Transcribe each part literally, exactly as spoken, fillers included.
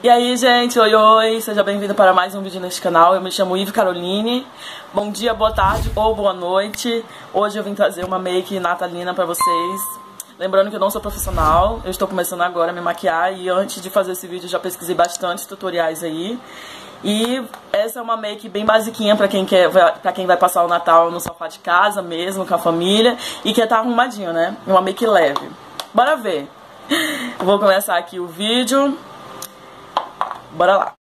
E aí, gente, oi, oi, seja bem-vindo para mais um vídeo neste canal. Eu me chamo Ive Caroline. Bom dia, boa tarde ou boa noite. Hoje eu vim trazer uma make natalina para vocês. Lembrando que eu não sou profissional, eu estou começando agora a me maquiar e antes de fazer esse vídeo já pesquisei bastante tutoriais aí. E essa é uma make bem basiquinha pra quem, quer, pra quem vai passar o Natal no sofá de casa mesmo, com a família, e quer tá arrumadinho, né? Uma make leve. Bora ver! Vou começar aqui o vídeo. Bora lá!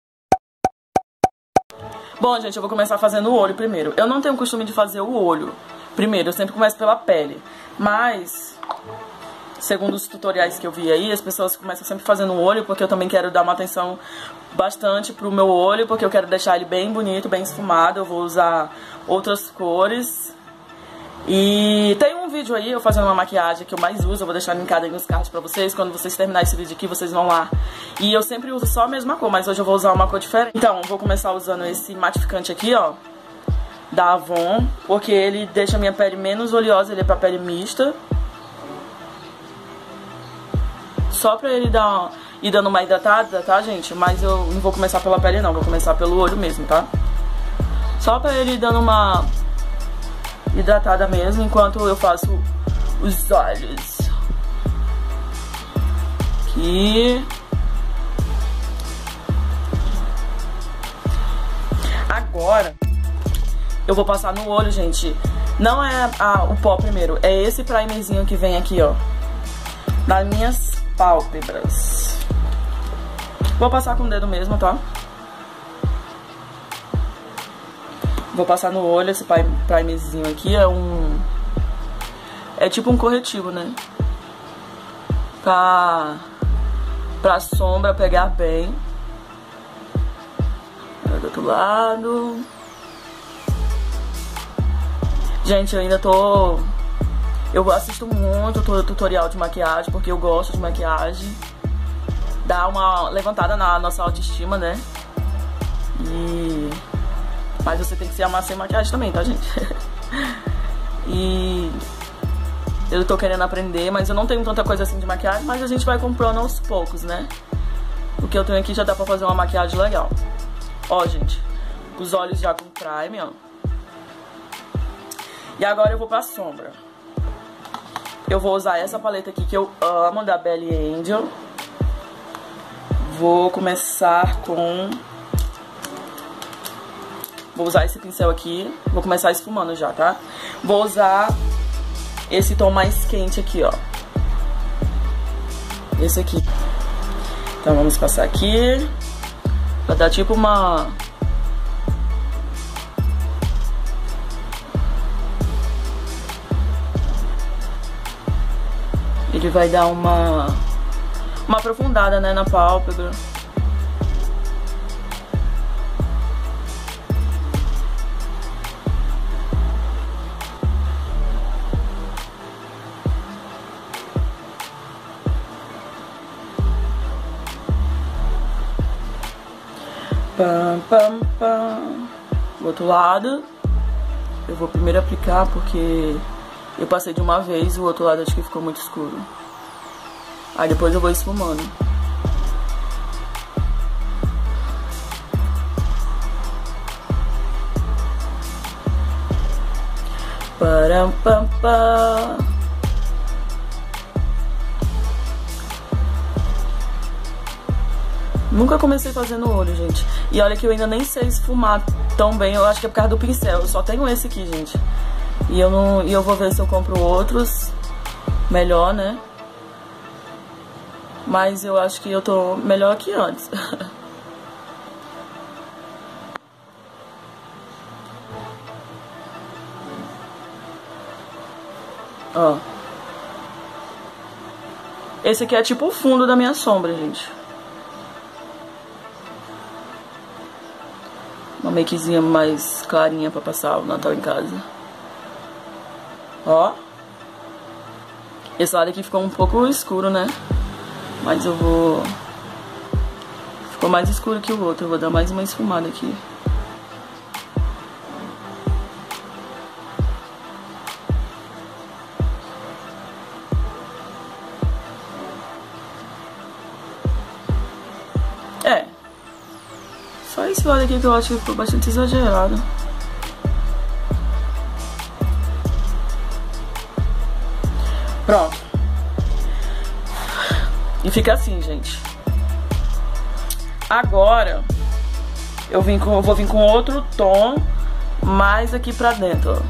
Bom, gente, eu vou começar fazendo o olho primeiro. Eu não tenho o costume de fazer o olho primeiro, eu sempre começo pela pele. Mas, segundo os tutoriais que eu vi aí, as pessoas começam sempre fazendo o olho, porque eu também quero dar uma atenção bastante pro meu olho, porque eu quero deixar ele bem bonito, bem esfumado. Eu vou usar outras cores. E tem um vídeo aí, eu fazendo uma maquiagem que eu mais uso, eu vou deixar linkado aí nos cards pra vocês. Quando vocês terminar esse vídeo aqui, vocês vão lá. E eu sempre uso só a mesma cor, mas hoje eu vou usar uma cor diferente. Então, vou começar usando esse matificante aqui, ó, da Avon, porque ele deixa a minha pele menos oleosa, ele é pra pele mista. Só pra ele dar, ir dando uma hidratada, tá, gente? Mas eu não vou começar pela pele não, vou começar pelo olho mesmo, tá? Só pra ele ir dando uma hidratada mesmo, enquanto eu faço os olhos. Aqui. Agora, eu vou passar no olho, gente. Não é a, o pó primeiro, é esse primerzinho que vem aqui, ó, nas minhas pálpebras. Vou passar com o dedo mesmo, tá? Vou passar no olho esse primerzinho aqui. É um... é tipo um corretivo, né? Pra... pra sombra pegar bem. Do outro lado. Gente, eu ainda tô... eu assisto muito tutorial de maquiagem, porque eu gosto de maquiagem. Dá uma levantada na nossa autoestima, né? E... mas você tem que se amar sem maquiagem também, tá, gente? E... eu tô querendo aprender, mas eu não tenho tanta coisa assim de maquiagem, mas a gente vai comprando aos poucos, né? O que eu tenho aqui já dá pra fazer uma maquiagem legal. Ó, gente, os olhos já com prime, ó. E agora eu vou pra sombra. Eu vou usar essa paleta aqui que eu amo, da Bel Angel. Vou começar com... vou usar esse pincel aqui. Vou começar esfumando já, tá? Vou usar esse tom mais quente aqui, ó. Esse aqui. Então vamos passar aqui. Pra dar tipo uma... ele vai dar uma, uma aprofundada, né, na pálpebra. Pam, pam, pam. Do outro lado. Eu vou primeiro aplicar porque... eu passei de uma vez, o outro lado acho que ficou muito escuro. Aí depois eu vou esfumando. Param, pam, pam. Nunca comecei fazendo olho, gente. E olha que eu ainda nem sei esfumar tão bem. Eu acho que é por causa do pincel. Eu só tenho esse aqui, gente. E eu, não, e eu vou ver se eu compro outros melhor, né? Mas eu acho que eu tô melhor que antes. Ó. Esse aqui é tipo o fundo da minha sombra, gente. Uma makezinha mais clarinha pra passar o Natal em casa. Ó, esse lado aqui ficou um pouco escuro, né? Mas eu vou... ficou mais escuro que o outro. Eu vou dar mais uma esfumada aqui. É. Só esse lado aqui que eu acho que ficou bastante exagerado. Pronto. E fica assim, gente. Agora eu, vim com, eu vou vir com outro tom mais aqui pra dentro, ó.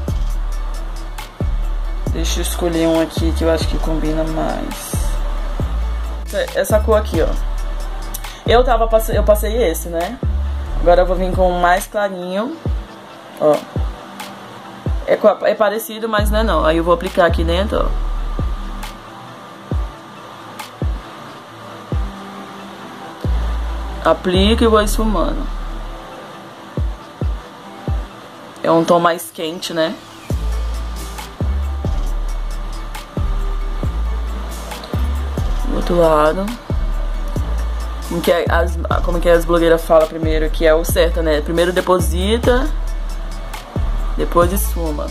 Deixa eu escolher um aqui que eu acho que combina mais. Essa cor aqui, ó. Eu, tava, eu passei esse, né? Agora eu vou vir com um mais clarinho. Ó. É, é parecido, mas não é não. Aí eu vou aplicar aqui dentro, ó. Aplico e vou esfumando. É um tom mais quente, né? Do outro lado. Como que, as, como que as blogueiras falam primeiro, que é o certo, né? Primeiro deposita, depois esfuma.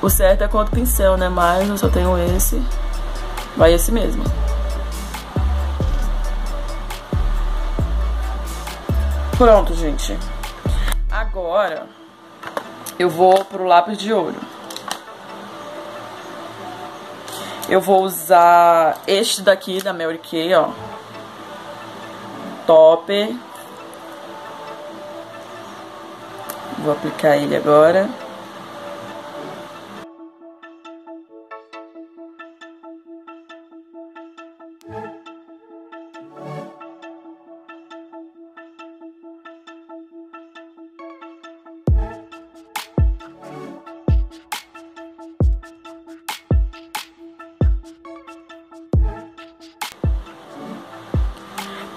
O certo é com outro pincel, né? Mas eu só tenho esse. Vai esse mesmo. Pronto, gente. Agora eu vou pro lápis de olho. Eu vou usar este daqui da Mary Kay, ó. Top. Vou aplicar ele agora.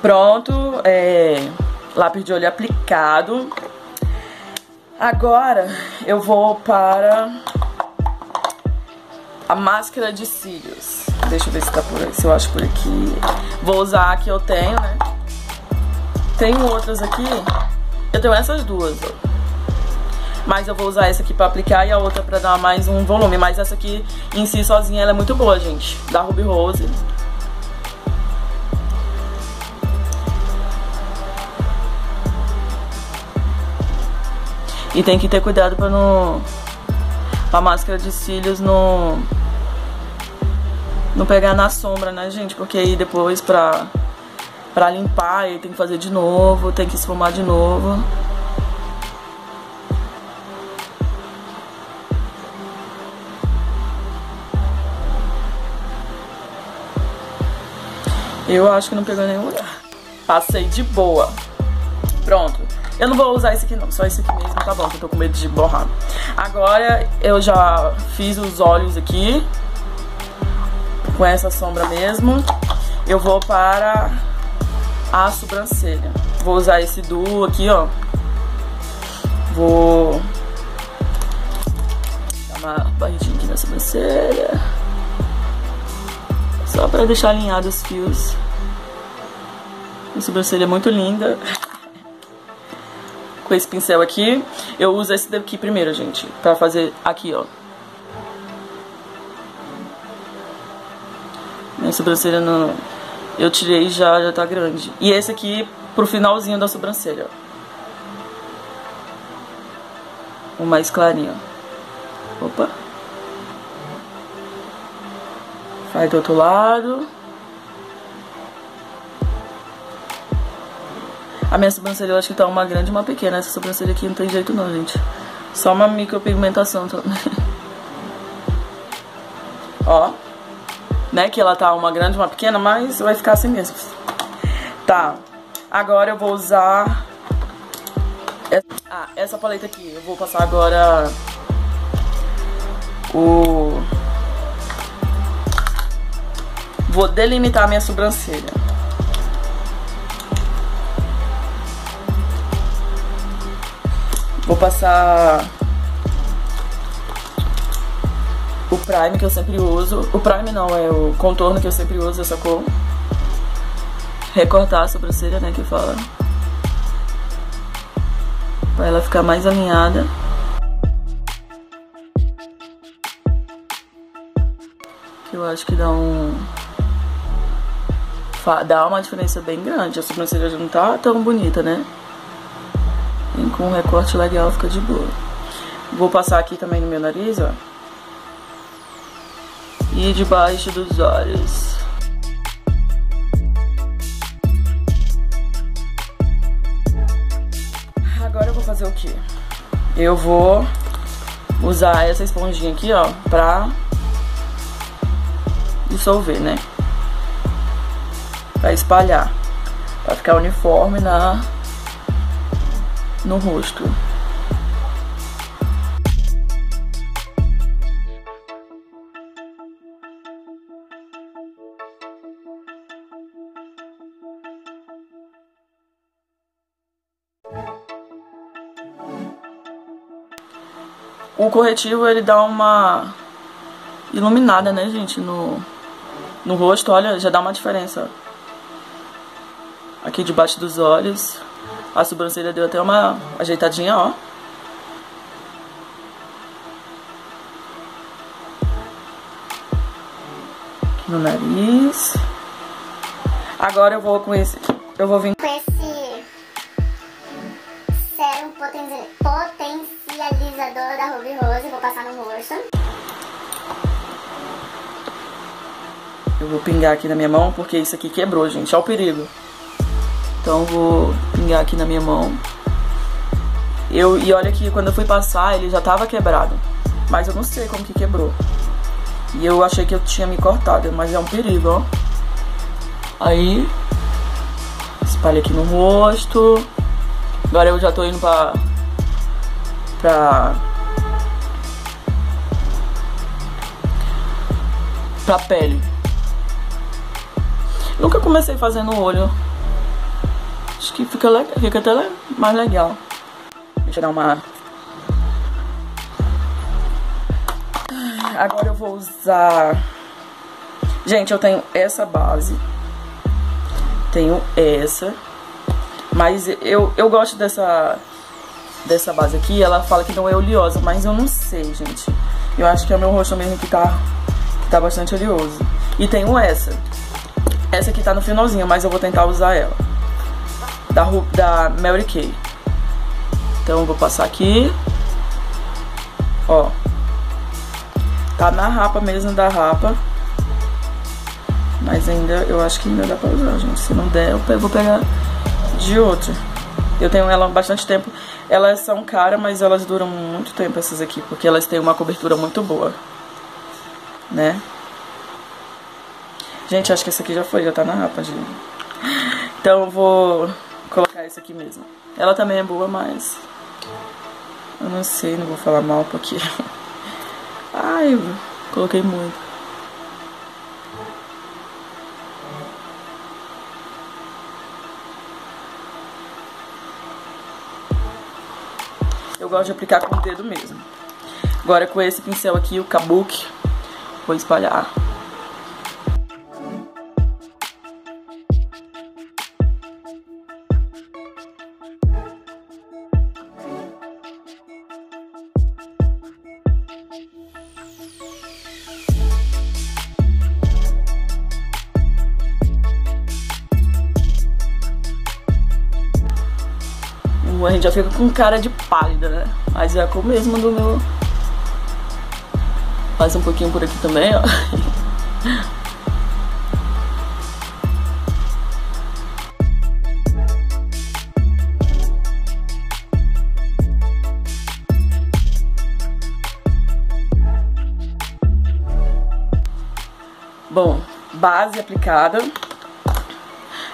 Pronto, é, lápis de olho aplicado. Agora eu vou para a máscara de cílios. Deixa eu ver se tá por aí, se eu acho por aqui. Vou usar a que eu tenho, né? Tenho outras aqui. Eu tenho essas duas, ó. Mas eu vou usar essa aqui pra aplicar e a outra pra dar mais um volume. Mas essa aqui em si sozinha ela é muito boa, gente. Da Ruby Rose. E tem que ter cuidado pra não... a máscara de cílios não... não pegar na sombra, né, gente? Porque aí depois pra... pra limpar, aí tem que fazer de novo, tem que esfumar de novo. Eu acho que não pegou nenhum lugar. Passei de boa. Pronto. Eu não vou usar esse aqui não, só esse aqui mesmo, tá bom, que eu tô com medo de borrar. Agora eu já fiz os olhos aqui, com essa sombra mesmo. Eu vou para a sobrancelha. Vou usar esse duo aqui, ó. Vou dar uma barridinha aqui na sobrancelha. Só pra deixar alinhados os fios. A sobrancelha é muito linda. Com esse pincel aqui, eu uso esse daqui primeiro, gente, pra fazer aqui, ó. Minha sobrancelha não... eu tirei já, já tá grande. E esse aqui pro finalzinho da sobrancelha, ó. O mais clarinho, ó. Opa. Vai do outro lado. A minha sobrancelha eu acho que tá uma grande e uma pequena. Essa sobrancelha aqui não tem jeito não, gente. Só uma micropigmentação também. Ó. Né, que ela tá uma grande e uma pequena, mas vai ficar assim mesmo. Tá. Agora eu vou usar... essa... ah, essa paleta aqui. Eu vou passar agora... o... vou delimitar a minha sobrancelha. Vou passar o prime que eu sempre uso. O prime não, é o contorno que eu sempre uso, essa cor. Recortar a sobrancelha, né, que fala. Pra ela ficar mais alinhada. Que eu acho que dá um... dá uma diferença bem grande. A sobrancelha já não tá tão bonita, né? E com um recorte legal fica de boa. Vou passar aqui também no meu nariz, ó. E debaixo dos olhos. Agora eu vou fazer o quê? Eu vou usar essa esponjinha aqui, ó, pra dissolver, né? Pra espalhar, pra ficar uniforme na no rosto. O corretivo, ele dá uma iluminada, né, gente, no, no rosto. Olha, já dá uma diferença. Aqui debaixo dos olhos. A sobrancelha deu até uma ajeitadinha, ó. Aqui no nariz. Agora eu vou com esse... Eu vou vir com esse... sérum potencializador da Ruby Rose, vou passar no rosto. Eu vou pingar aqui na minha mão, porque isso aqui quebrou, gente, olha o perigo. Então vou pingar aqui na minha mão. Eu, e olha que quando eu fui passar, ele já tava quebrado, mas eu não sei como que quebrou. E eu achei que eu tinha me cortado, mas é um perigo, ó. Aí espalha aqui no rosto. Agora eu já tô indo pra... pra pra pele. Nunca comecei fazendo o olho. Acho que fica, legal, fica até le mais legal. Deixa eu dar uma... Agora eu vou usar... Gente, eu tenho essa base. Tenho essa. Mas eu, eu gosto dessa... dessa base aqui, ela fala que não é oleosa, mas eu não sei, gente. Eu acho que é o meu rosto mesmo que tá, que tá bastante oleoso. E tenho essa. Essa aqui tá no finalzinho, mas eu vou tentar usar ela. Da, da Mary Kay. Então eu vou passar aqui. Ó. Tá na rapa mesmo, da rapa. Mas ainda, eu acho que ainda dá pra usar, gente. Se não der, eu vou pegar de outra. Eu tenho ela há bastante tempo. Elas são caras, mas elas duram muito tempo, essas aqui, porque elas têm uma cobertura muito boa, né? Gente, acho que essa aqui já foi, já tá na rapa, gente. Então eu vou colocar essa aqui mesmo. Ela também é boa, mas... eu não sei, não vou falar mal, porque... ai, coloquei muito. Eu gosto de aplicar com o dedo mesmo. Agora com esse pincel aqui, o Kabuki, vou espalhar. A gente já fica com cara de pálida, né? Mas é a cor mesmo do meu. Passa um pouquinho por aqui também, ó. Bom, base aplicada.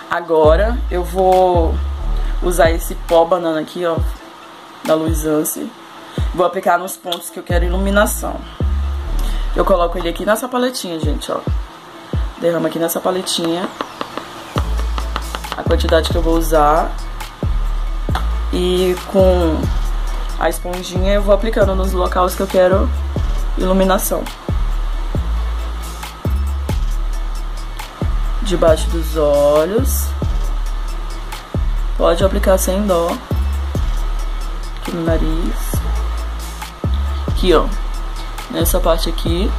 Agora eu vou usar esse pó banana aqui, ó, da Luizance. Vou aplicar nos pontos que eu quero iluminação. Eu coloco ele aqui nessa paletinha, gente, ó. Derramo aqui nessa paletinha a quantidade que eu vou usar. E com a esponjinha eu vou aplicando nos locais que eu quero iluminação. Debaixo dos olhos. Pode aplicar sem dó. Aqui no nariz. Aqui, ó. Nessa parte aqui.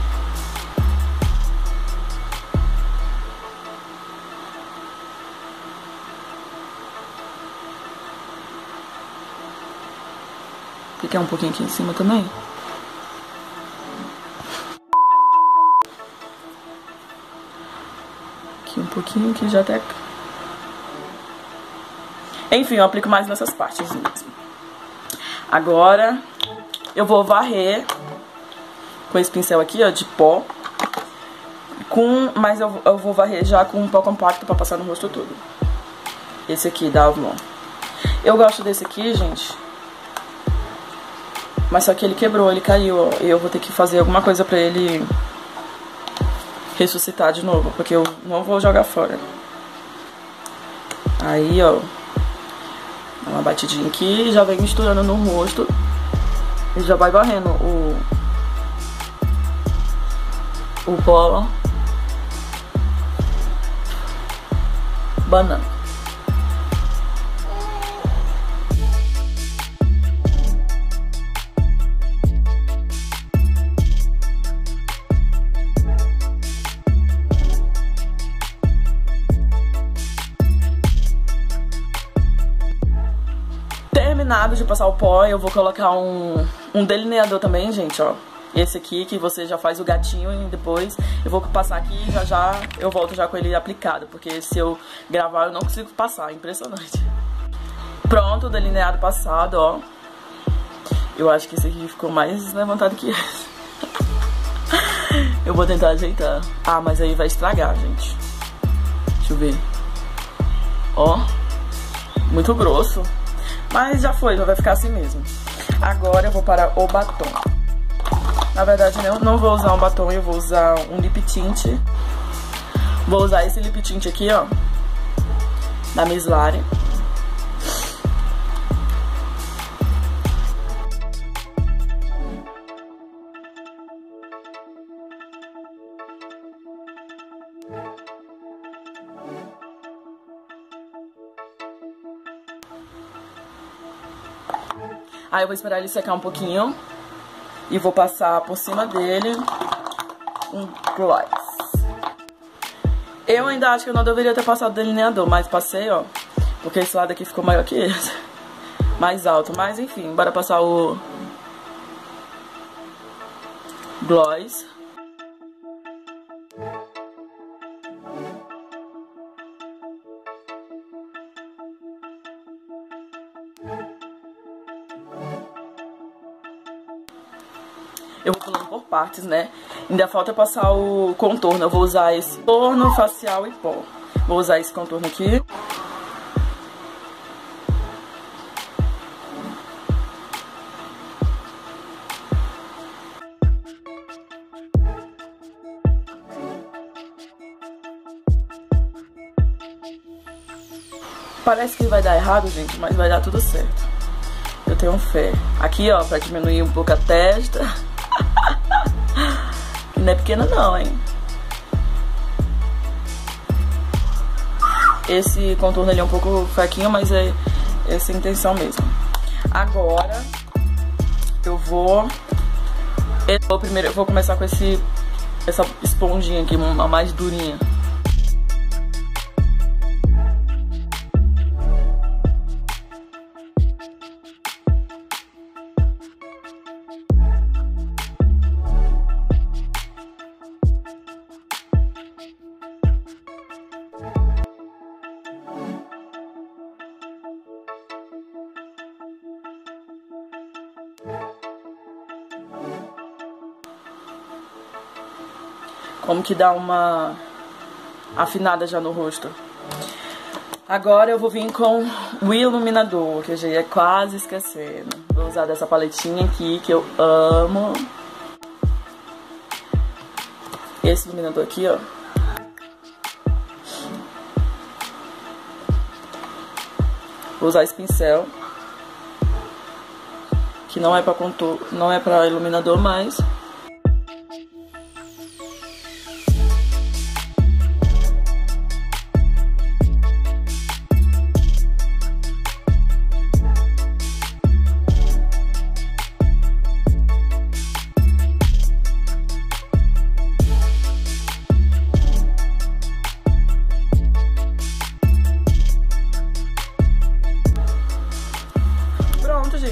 Porque quer um pouquinho aqui em cima também. Aqui um pouquinho, que já até... Enfim, eu aplico mais nessas partes mesmo. Agora eu vou varrer com esse pincel aqui, ó, de pó. Com, mas eu, eu vou varrer já com um pó compacto pra passar no rosto todo. Esse aqui da Avon. Eu gosto desse aqui, gente. Mas só que ele quebrou, ele caiu, ó. E eu vou ter que fazer alguma coisa pra ele ressuscitar de novo. Porque eu não vou jogar fora. Aí, ó. Dá uma batidinha aqui e já vem misturando no rosto. E já vai varrendo o... o pó, banana. Terminado de passar o pó, eu vou colocar um, um delineador também, gente, ó. Esse aqui, que você já faz o gatinho e depois eu vou passar aqui e já já eu volto já com ele aplicado. Porque se eu gravar eu não consigo passar, é impressionante. Pronto, delineado passado, ó. Eu acho que esse aqui ficou mais levantado que esse. Eu vou tentar ajeitar. Ah, mas aí vai estragar, gente. Deixa eu ver. Ó, muito grosso. Mas já foi, já vai ficar assim mesmo. Agora eu vou para o batom. Na verdade, eu não vou usar um batom, eu vou usar um lip tint. Vou usar esse lip tint aqui, ó. Da Miss Lari. Aí eu vou esperar ele secar um pouquinho. E vou passar por cima dele um gloss. Eu ainda acho que eu não deveria ter passado delineador, mas passei, ó. Porque esse lado aqui ficou maior que esse. Mais alto, mas enfim, bora passar o gloss. Eu vou pulando por partes, né? Ainda falta passar o contorno. Eu vou usar esse contorno facial e pó. Vou usar esse contorno aqui. Parece que vai dar errado, gente, mas vai dar tudo certo. Eu tenho fé. Aqui, ó, pra diminuir um pouco a testa. Não é pequena não, hein? Esse contorno ali é um pouco fraquinho, mas é essa a intenção mesmo. Agora eu vou... Eu vou primeiro eu vou começar com esse, essa esponjinha aqui, uma mais durinha. Como que dá uma afinada já no rosto. Agora eu vou vir com o iluminador, que eu já ia quase esquecendo. Vou usar dessa paletinha aqui, que eu amo. Esse iluminador aqui, ó. Vou usar esse pincel. Que não é pra contor... não é pra iluminador, mas...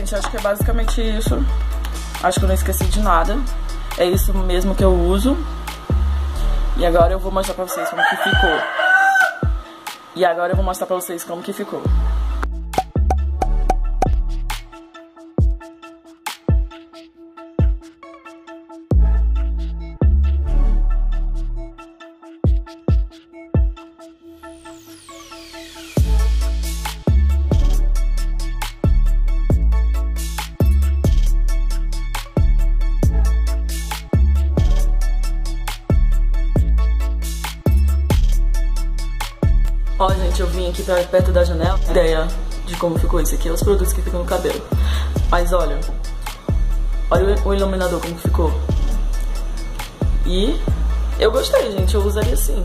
gente, acho que é basicamente isso. Acho que eu não esqueci de nada. É isso mesmo que eu uso. E agora eu vou mostrar pra vocês como que ficou. E agora eu vou mostrar pra vocês como que ficou. Ó, gente, eu vim aqui pra perto da janela. Ideia de como ficou isso aqui, os produtos que ficam no cabelo. Mas olha, olha o iluminador como ficou. E eu gostei, gente, eu usaria assim.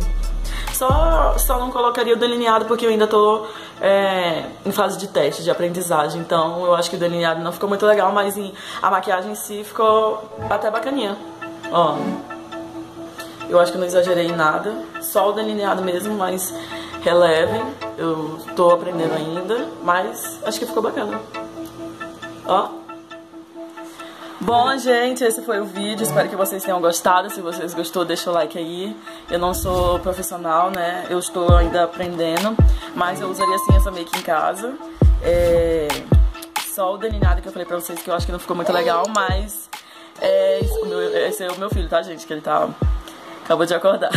Só, só não colocaria o delineado porque eu ainda tô é, em fase de teste, de aprendizagem. Então eu acho que o delineado não ficou muito legal, mas em, a maquiagem em si ficou até bacaninha. Ó, eu acho que não exagerei em nada, só o delineado mesmo, mas... relevem, eu tô aprendendo ainda, mas acho que ficou bacana. Ó. Bom, gente, esse foi o vídeo, espero que vocês tenham gostado. Se vocês gostou, deixa o like aí. Eu não sou profissional, né? Eu estou ainda aprendendo, mas eu usaria assim essa make em casa. É... Só o delineado que eu falei pra vocês que eu acho que não ficou muito legal, mas... É... Esse é o meu filho, tá, gente? Que ele tá... acabou de acordar.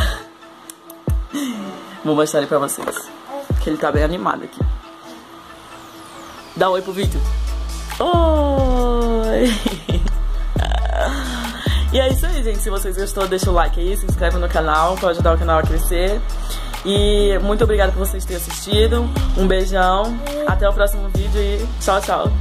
Vou mostrar ele pra vocês, que ele tá bem animado aqui. Dá um oi pro Victor. Oi! E é isso aí, gente. Se vocês gostou, deixa o like aí, se inscreve no canal pra ajudar o canal a crescer. E muito obrigada por vocês terem assistido. Um beijão, até o próximo vídeo e tchau, tchau!